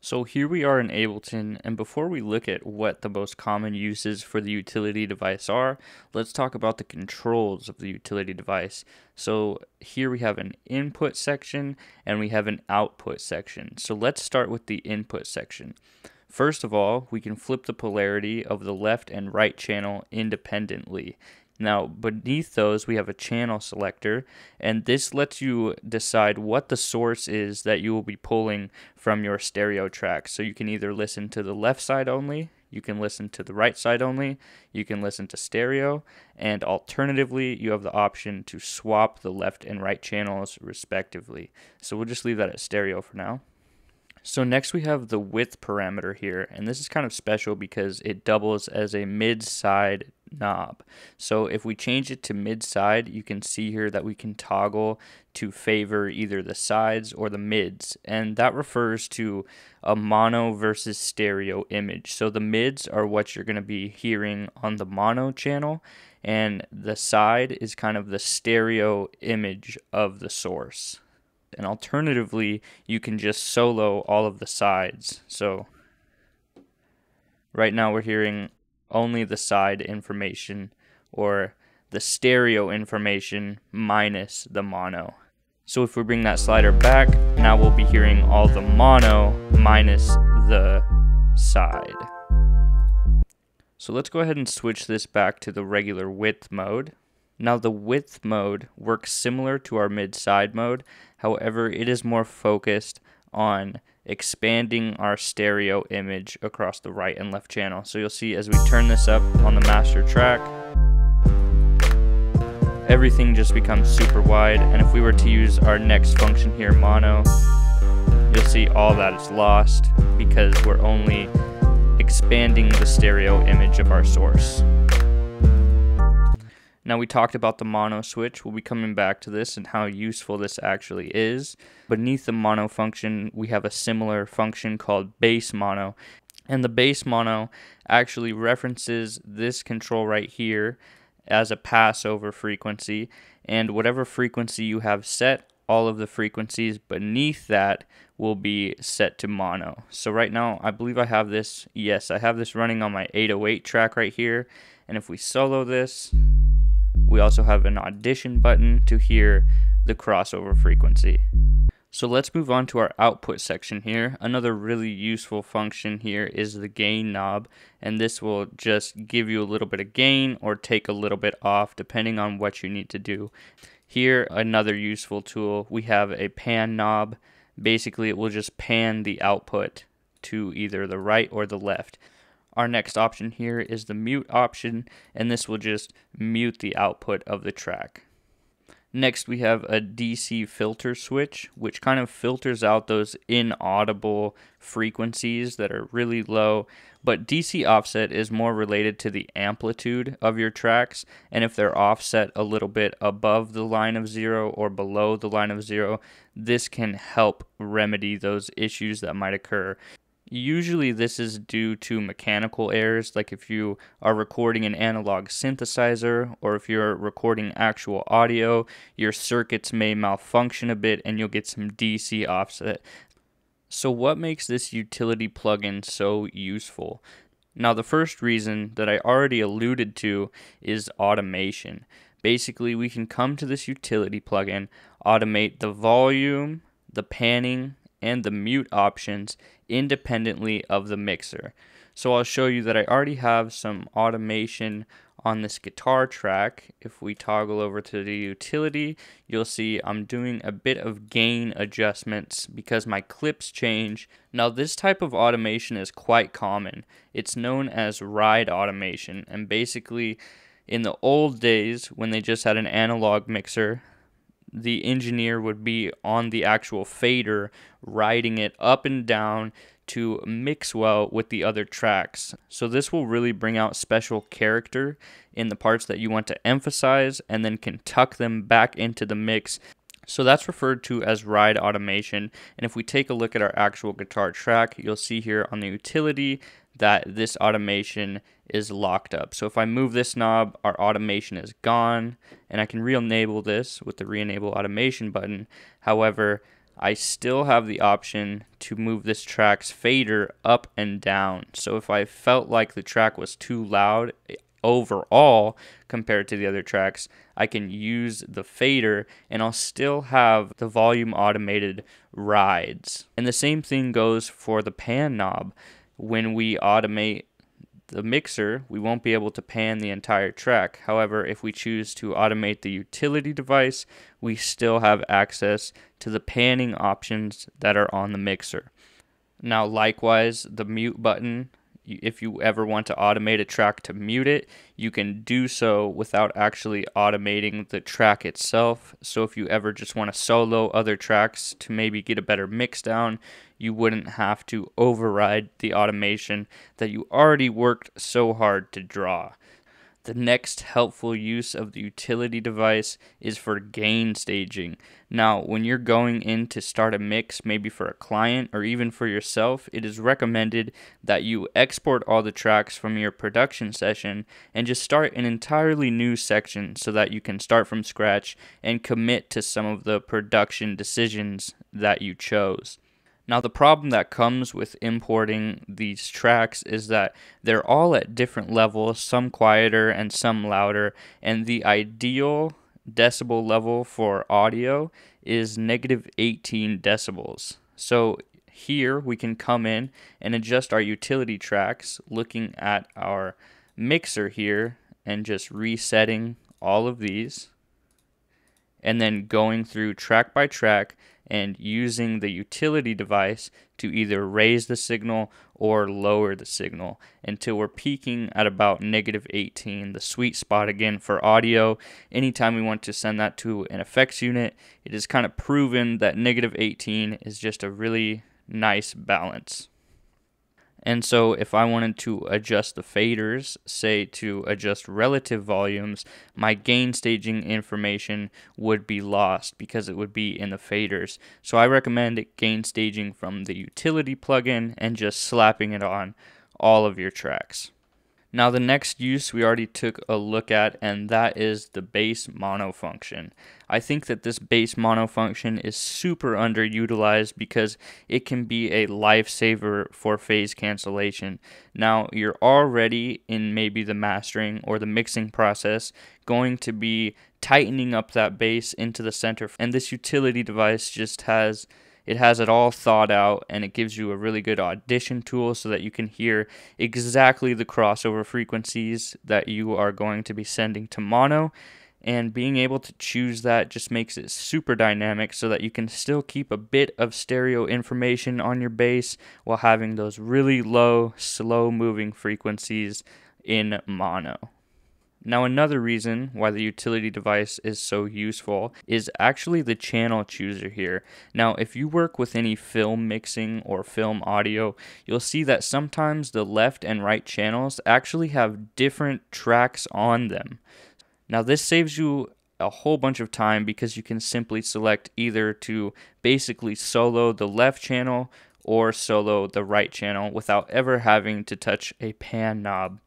So here we are in Ableton, and before we look at what the most common uses for the utility device are, let's talk about the controls of the utility device. So here we have an input section and we have an output section. So let's start with the input section. First of all, we can flip the polarity of the left and right channel independently. Now, beneath those, we have a channel selector, and this lets you decide what the source is that you will be pulling from your stereo track. So you can either listen to the left side only, you can listen to the right side only, you can listen to stereo, and alternatively, you have the option to swap the left and right channels respectively. So we'll just leave that at stereo for now. So next we have the width parameter here, and this is kind of special because it doubles as a mid-side knob. So if we change it to mid-side, you can see here that we can toggle to favor either the sides or the mids, and that refers to a mono versus stereo image. So the mids are what you're going to be hearing on the mono channel, and the side is kind of the stereo image of the source. And alternatively, you can just solo all of the sides. So right now we're hearing only the side information, or the stereo information minus the mono. So if we bring that slider back, now we'll be hearing all the mono minus the side. So let's go ahead and switch this back to the regular width mode. Now the width mode works similar to our mid-side mode, however it is more focused on expanding our stereo image across the right and left channel. So you'll see as we turn this up on the master track, everything just becomes super wide, and if we were to use our next function here, mono, you'll see all that is lost because we're only expanding the stereo image of our source. Now we talked about the mono switch. We'll be coming back to this and how useful this actually is. Beneath the mono function, we have a similar function called bass mono. And the bass mono actually references this control right here as a passover frequency. And whatever frequency you have set, all of the frequencies beneath that will be set to mono. So right now, I believe I have this. Yes, I have this running on my 808 track right here. And if we solo this, we also have an audition button to hear the crossover frequency. So let's move on to our output section here. Another really useful function here is the gain knob, and this will just give you a little bit of gain or take a little bit off depending on what you need to do. Here, another useful tool, we have a pan knob. Basically, it will just pan the output to either the right or the left. Our next option here is the mute option, and this will just mute the output of the track. Next, we have a DC filter switch, which kind of filters out those inaudible frequencies that are really low. But DC offset is more related to the amplitude of your tracks, and if they're offset a little bit above the line of zero or below the line of zero, this can help remedy those issues that might occur. Usually this is due to mechanical errors, like if you are recording an analog synthesizer or if you're recording actual audio, your circuits may malfunction a bit and you'll get some DC offset. So what makes this utility plugin so useful? Now the first reason that I already alluded to is automation. Basically, we can come to this utility plugin, automate the volume, the panning, and the mute options independently of the mixer. So I'll show you that I already have some automation on this guitar track. If we toggle over to the utility, you'll see I'm doing a bit of gain adjustments because my clips change. Now this type of automation is quite common. It's known as ride automation, and basically in the old days when they just had an analog mixer, the engineer would be on the actual fader riding it up and down to mix well with the other tracks. So this will really bring out special character in the parts that you want to emphasize and then can tuck them back into the mix. So that's referred to as ride automation. And if we take a look at our actual guitar track, you'll see here on the utility that this automation is locked up. So if I move this knob, our automation is gone, and I can re-enable this with the re-enable automation button. However, I still have the option to move this track's fader up and down. So if I felt like the track was too loud overall compared to the other tracks, I can use the fader and I'll still have the volume automated rides. And the same thing goes for the pan knob. When we automate the mixer, we won't be able to pan the entire track. However, if we choose to automate the utility device, we still have access to the panning options that are on the mixer. Now, likewise, the mute button, if you ever want to automate a track to mute it, you can do so without actually automating the track itself. So if you ever just want to solo other tracks to maybe get a better mix down, you wouldn't have to override the automation that you already worked so hard to draw. The next helpful use of the utility device is for gain staging. Now, when you're going in to start a mix, maybe for a client or even for yourself, it is recommended that you export all the tracks from your production session and just start an entirely new section so that you can start from scratch and commit to some of the production decisions that you chose. Now, the problem that comes with importing these tracks is that they're all at different levels, some quieter and some louder, and the ideal decibel level for audio is -18 decibels. So here we can come in and adjust our utility tracks, looking at our mixer here and just resetting all of these, and then going through track by track and using the utility device to either raise the signal or lower the signal until we're peaking at about -18, the sweet spot again for audio. Anytime we want to send that to an effects unit, it is kind of proven that -18 is just a really nice balance. And so if I wanted to adjust the faders, say to adjust relative volumes, my gain staging information would be lost because it would be in the faders. So I recommend gain staging from the utility plugin and just slapping it on all of your tracks. Now, the next use we already took a look at, and that is the bass mono function. I think that this bass mono function is super underutilized because it can be a lifesaver for phase cancellation. Now, you're already in maybe the mastering or the mixing process going to be tightening up that bass into the center, and this utility device just has it all thought out, and it gives you a really good audition tool so that you can hear exactly the crossover frequencies that you are going to be sending to mono. And being able to choose that just makes it super dynamic so that you can still keep a bit of stereo information on your bass while having those really low, slow moving frequencies in mono. Now, another reason why the utility device is so useful is actually the channel chooser here. Now, if you work with any film mixing or film audio, you'll see that sometimes the left and right channels actually have different tracks on them. Now, this saves you a whole bunch of time because you can simply select either to basically solo the left channel or solo the right channel without ever having to touch a pan knob.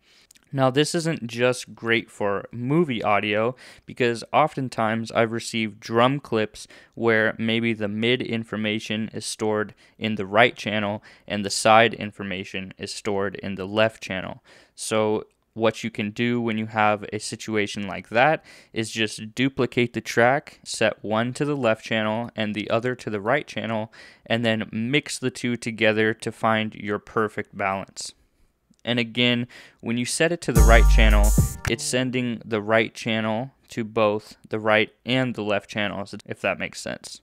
Now, this isn't just great for movie audio, because oftentimes I've received drum clips where maybe the mid information is stored in the right channel and the side information is stored in the left channel. So what you can do when you have a situation like that is just duplicate the track, set one to the left channel and the other to the right channel, and then mix the two together to find your perfect balance. And again, when you set it to the right channel, it's sending the right channel to both the right and the left channels, if that makes sense.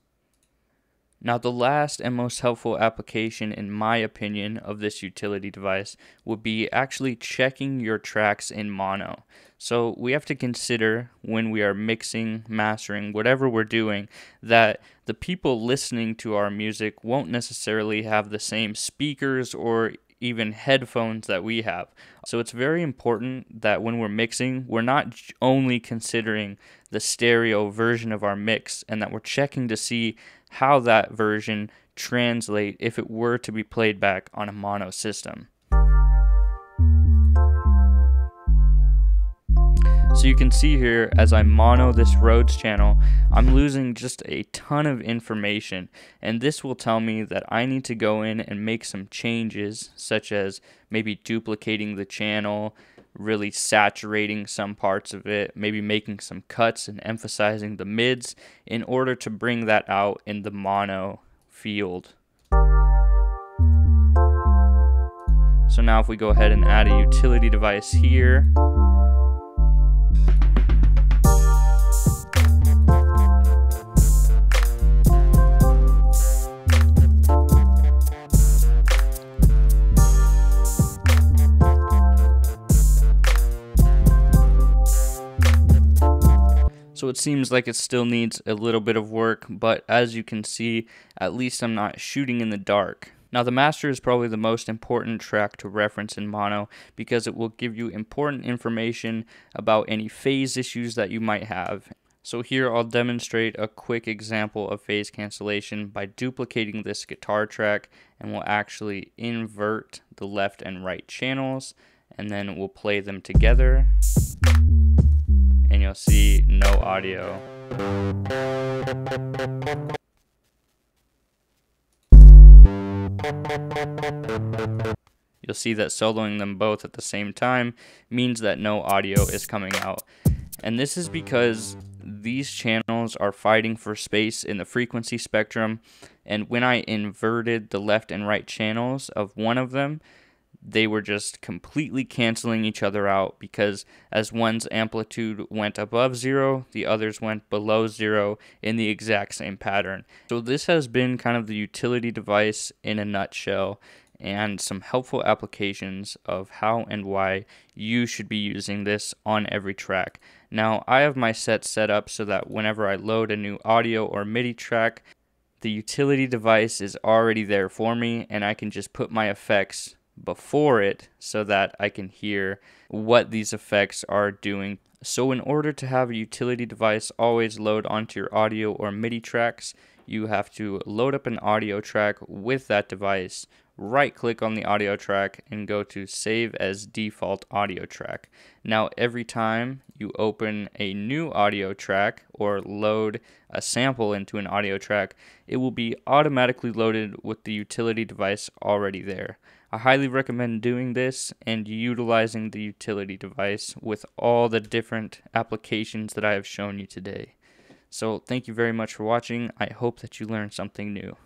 Now, the last and most helpful application, in my opinion, of this utility device would be actually checking your tracks in mono. So we have to consider when we are mixing, mastering, whatever we're doing, that the people listening to our music won't necessarily have the same speakers or even headphones that we have. So it's very important that when we're mixing, we're not only considering the stereo version of our mix, and that we're checking to see how that version translates if it were to be played back on a mono system. So you can see here, as I mono this Rhodes channel, I'm losing just a ton of information, and this will tell me that I need to go in and make some changes, such as maybe duplicating the channel, really saturating some parts of it, maybe making some cuts and emphasizing the mids in order to bring that out in the mono field. So now if we go ahead and add a utility device here, so it seems like it still needs a little bit of work, but as you can see, at least I'm not shooting in the dark. Now the master is probably the most important track to reference in mono because it will give you important information about any phase issues that you might have. So here I'll demonstrate a quick example of phase cancellation by duplicating this guitar track, and we'll actually invert the left and right channels, and then we'll play them together, and you'll see no audio. You'll see that soloing them both at the same time means that no audio is coming out. And this is because these channels are fighting for space in the frequency spectrum, and when I inverted the left and right channels of one of them, they were just completely canceling each other out, because as one's amplitude went above zero, the others went below zero in the exact same pattern. So this has been kind of the utility device in a nutshell, and some helpful applications of how and why you should be using this on every track. Now I have my set up so that whenever I load a new audio or MIDI track, the utility device is already there for me, and I can just put my effects before it so that I can hear what these effects are doing. So in order to have a utility device always load onto your audio or MIDI tracks, you have to load up an audio track with that device, right click on the audio track, and go to save as default audio track. Now every time you open a new audio track or load a sample into an audio track, it will be automatically loaded with the utility device already there. I highly recommend doing this and utilizing the utility device with all the different applications that I have shown you today. So thank you very much for watching. I hope that you learned something new.